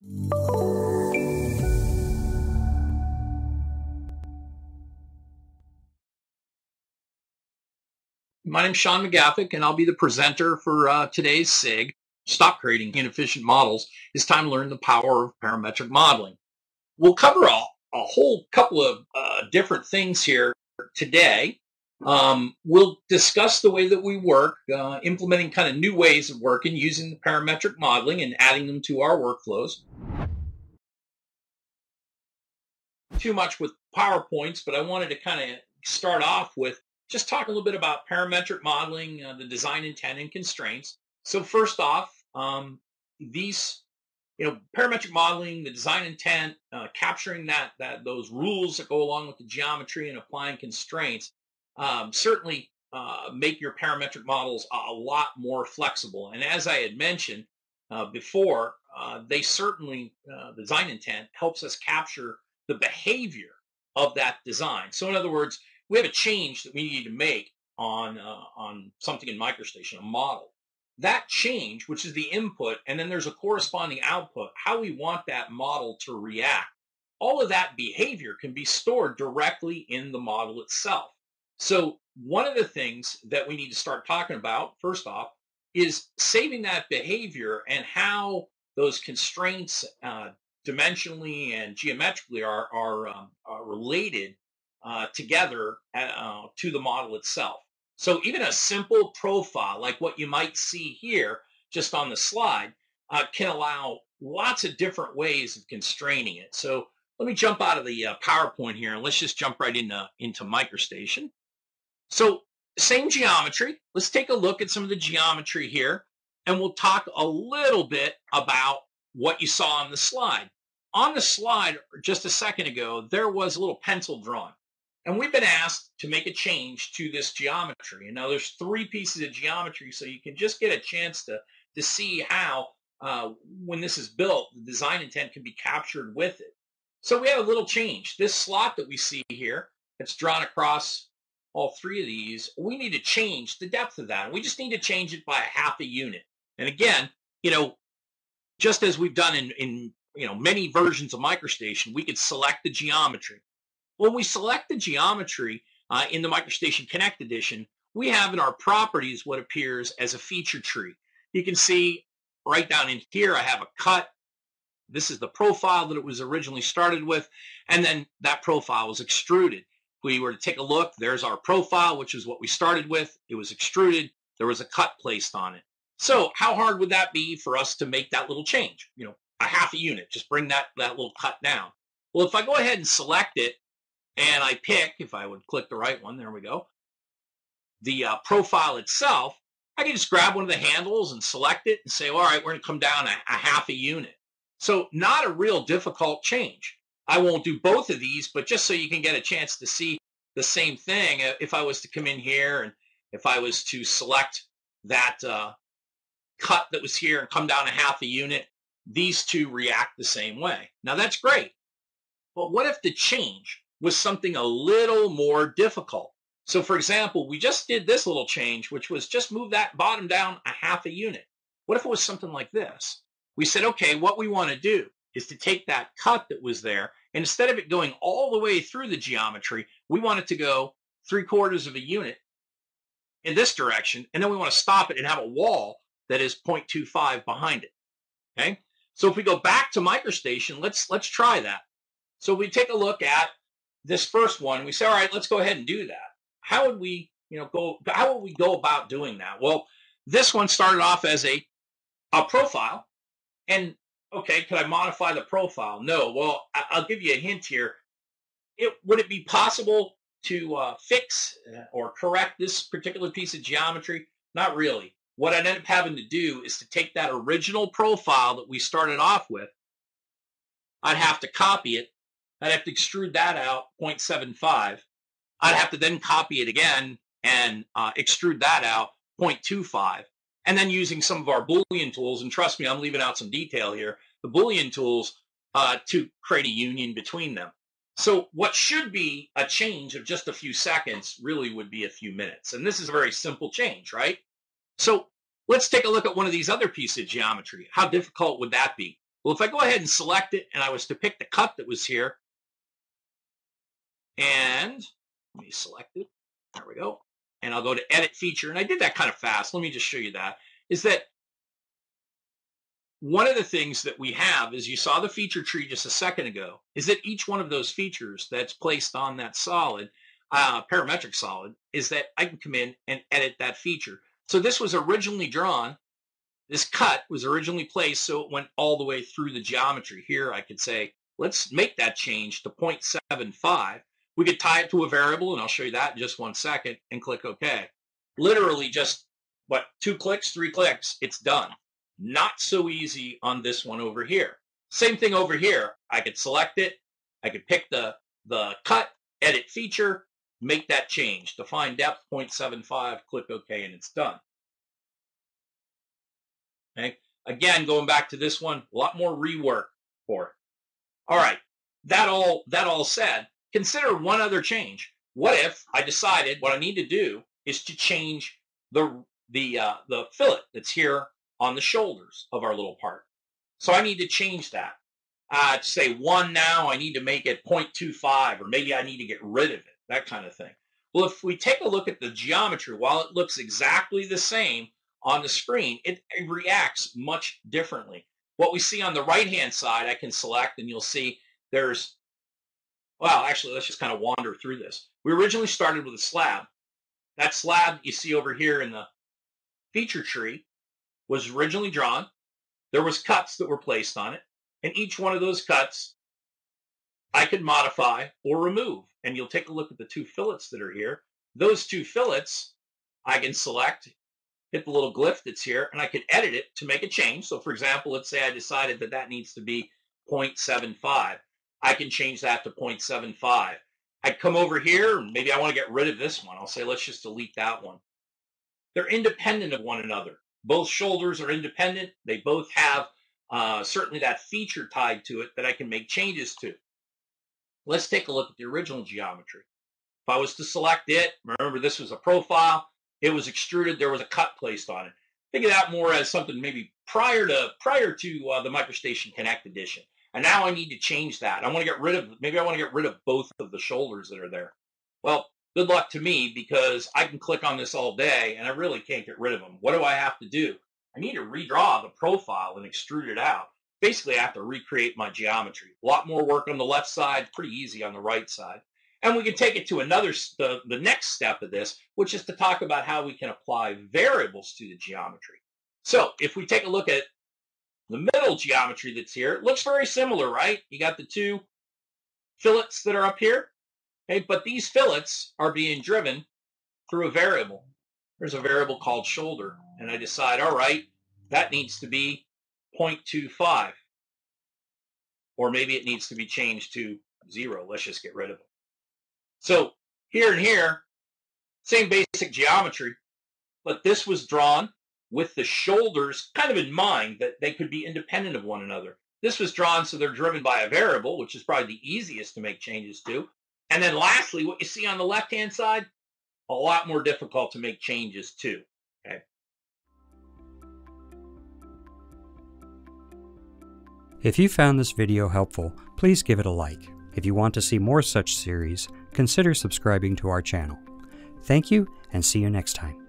My name's Sean McGaffick, and I'll be the presenter for today's SIG, Stop Creating Inefficient Models. It's time to learn the power of parametric modeling. We'll cover a whole couple of different things here today. We'll discuss the way that we work, implementing kind of new ways of working using the parametric modeling and adding them to our workflows. Too much with PowerPoints, but I wanted to kind of start off with just talk a little bit about parametric modeling, the design intent and constraints. So first off, parametric modeling, the design intent, capturing those rules that go along with the geometry and applying constraints certainly make your parametric models a lot more flexible. And as I had mentioned before, they certainly, the design intent helps us capture the behavior of that design. So in other words, we have a change that we need to make on something in MicroStation, a model. That change, which is the input, and then there's a corresponding output, how we want that model to react. All of that behavior can be stored directly in the model itself. So one of the things that we need to start talking about, first off, is saving that behavior and how those constraints dimensionally and geometrically are related together to the model itself. So even a simple profile like what you might see here just on the slide can allow lots of different ways of constraining it. So let me jump out of the PowerPoint here and let's just jump right into MicroStation. So same geometry. Let's take a look at some of the geometry here, and we'll talk a little bit about what you saw on the slide. On the slide just a second ago, there was a little pencil drawing. And we've been asked to make a change to this geometry. And now there's three pieces of geometry, so you can just get a chance to see how, when this is built, the design intent can be captured with it. So we have a little change. This slot that we see here, that's drawn across all three of these, we need to change the depth of that. We just need to change it by ½ a unit. And again, you know, just as we've done in many versions of MicroStation, we could select the geometry. When we select the geometry in the MicroStation Connect Edition, we have in our properties what appears as a feature tree. You can see right down in here, I have a cut. This is the profile that it was originally started with, and then that profile was extruded. If we were to take a look, there's our profile, which is what we started with. It was extruded. There was a cut placed on it. So how hard would that be for us to make that little change? You know, ½ a unit, just bring that little cut down. Well, if I go ahead and select it, and I pick, if I would click the right one, there we go, the profile itself, I can just grab one of the handles and select it and say, all right, we're going to come down ½ a unit. So not a real difficult change. I won't do both of these, but just so you can get a chance to see the same thing, if I was to come in here and if I was to select that cut that was here and come down ½ a unit, these two react the same way. Now, that's great. But what if the change was something a little more difficult? So for example, we just did this little change, which was just move that bottom down ½ a unit. What if it was something like this? We said, okay, what we want to do is to take that cut that was there, and instead of it going all the way through the geometry, we want it to go ¾ of a unit in this direction, and then we want to stop it and have a wall that is 0.25 behind it. Okay? So if we go back to MicroStation, let's try that. So we take a look at this first one, we say, all right, let's go ahead and do that. How would we, how would we go about doing that? Well, this one started off as a profile, and okay, could I modify the profile? No. Well, I'll give you a hint here. Would it be possible to fix or correct this particular piece of geometry? Not really. What I'd end up having to do is to take that original profile that we started off with. I'd have to copy it. I'd have to extrude that out 0.75. I'd have to then copy it again and extrude that out 0.25. And then using some of our Boolean tools, and trust me, I'm leaving out some detail here, the Boolean tools to create a union between them. So what should be a change of just a few seconds really would be a few minutes. And this is a very simple change, right? So let's take a look at one of these other pieces of geometry. How difficult would that be? Well, if I go ahead and select it and I was to pick the cut that was here, and let me select it, there we go, and I'll go to edit feature, and I did that kind of fast, let me just show you that, is that one of the things that we have is, you saw the feature tree just a second ago, is that each one of those features that's placed on that solid, parametric solid, is that I can come in and edit that feature. So this was originally drawn, this cut was originally placed so it went all the way through the geometry. Here I could say, let's make that change to 0.75. We could tie it to a variable, and I'll show you that in just one second, and click OK. Literally just, what, 2 clicks, 3 clicks, it's done. Not so easy on this one over here. Same thing over here. I could select it. I could pick the cut, edit feature, make that change. Define depth, 0.75, click OK, and it's done. Okay. Again, going back to this one, a lot more rework for it. All right. That all said, consider one other change. What if I decided what I need to do is to change the fillet that's here on the shoulders of our little part. So I need to change that. Say 1 now, I need to make it 0.25, or maybe I need to get rid of it, that kind of thing. Well, if we take a look at the geometry, while it looks exactly the same on the screen, it reacts much differently. What we see on the right-hand side, I can select, and you'll see there's, well, actually, let's just kind of wander through this. We originally started with a slab. That slab you see over here in the feature tree was originally drawn. There was cuts that were placed on it, and each one of those cuts I could modify or remove. And you'll take a look at the 2 fillets that are here. Those 2 fillets I can select, hit the little glyph that's here, and I could edit it to make a change. So, for example, let's say I decided that that needs to be 0.75. I can change that to 0.75. I come over here, and maybe I want to get rid of this one. I'll say, let's just delete that one. They're independent of one another. Both shoulders are independent. They both have certainly that feature tied to it that I can make changes to. Let's take a look at the original geometry. If I was to select it, remember this was a profile. It was extruded. There was a cut placed on it. Think of that more as something maybe prior to the MicroStation Connect Edition. And now I need to change that. I want to get rid of, maybe I want to get rid of both of the shoulders that are there. Well, good luck to me, because I can click on this all day and I really can't get rid of them. What do I have to do? I need to redraw the profile and extrude it out. Basically, I have to recreate my geometry. A lot more work on the left side, pretty easy on the right side. And we can take it to another, the next step of this, which is to talk about how we can apply variables to the geometry. So if we take a look at the middle geometry that's here, it looks very similar, right? You got the 2 fillets that are up here. Okay, but these fillets are being driven through a variable. There's a variable called shoulder, and I decide, all right, that needs to be 0.25, or maybe it needs to be changed to 0. Let's just get rid of it. So here and here, same basic geometry, but this was drawn with the shoulders kind of in mind that they could be independent of one another. This was drawn so they're driven by a variable, which is probably the easiest to make changes to. And then lastly, what you see on the left-hand side, a lot more difficult to make changes to, okay? If you found this video helpful, please give it a like. If you want to see more such series, consider subscribing to our channel. Thank you, and see you next time.